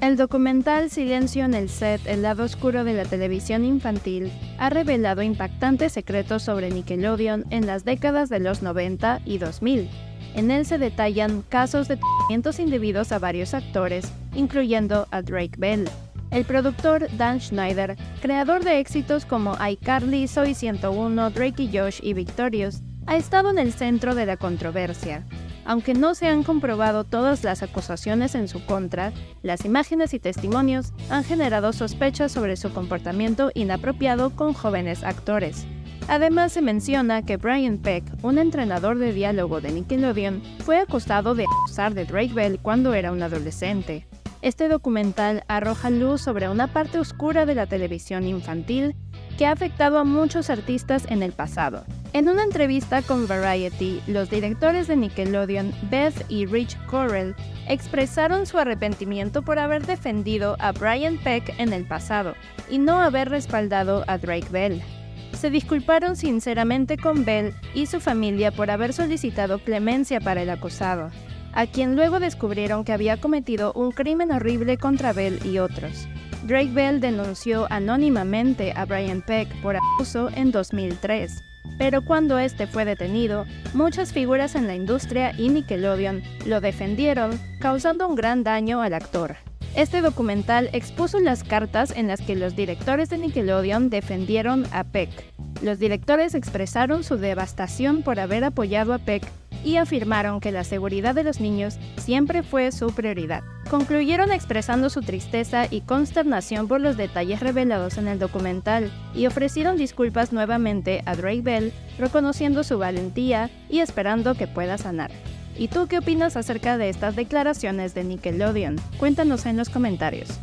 El documental Silencio en el Set, el lado oscuro de la televisión infantil, ha revelado impactantes secretos sobre Nickelodeon en las décadas de los 90 y 2000. En él se detallan casos de tratamientos indebidos a varios actores, incluyendo a Drake Bell. El productor Dan Schneider, creador de éxitos como iCarly, Zoey 101, Drake y Josh y Victorious, ha estado en el centro de la controversia. Aunque no se han comprobado todas las acusaciones en su contra, las imágenes y testimonios han generado sospechas sobre su comportamiento inapropiado con jóvenes actores. Además, se menciona que Brian Peck, un entrenador de diálogo de Nickelodeon, fue acusado de abusar de Drake Bell cuando era un adolescente. Este documental arroja luz sobre una parte oscura de la televisión infantil que ha afectado a muchos artistas en el pasado. En una entrevista con Variety, los directores de Nickelodeon, Beth y Rich Correll, expresaron su arrepentimiento por haber defendido a Brian Peck en el pasado y no haber respaldado a Drake Bell. Se disculparon sinceramente con Bell y su familia por haber solicitado clemencia para el acusado, a quien luego descubrieron que había cometido un crimen horrible contra Bell y otros. Drake Bell denunció anónimamente a Brian Peck por abuso en 2003, pero cuando este fue detenido, muchas figuras en la industria y Nickelodeon lo defendieron, causando un gran daño al actor. Este documental expuso las cartas en las que los directores de Nickelodeon defendieron a Peck. Los directores expresaron su devastación por haber apoyado a Peck y afirmaron que la seguridad de los niños siempre fue su prioridad. Concluyeron expresando su tristeza y consternación por los detalles revelados en el documental y ofrecieron disculpas nuevamente a Drake Bell, reconociendo su valentía y esperando que pueda sanar. ¿Y tú qué opinas acerca de estas declaraciones de Nickelodeon? Cuéntanos en los comentarios.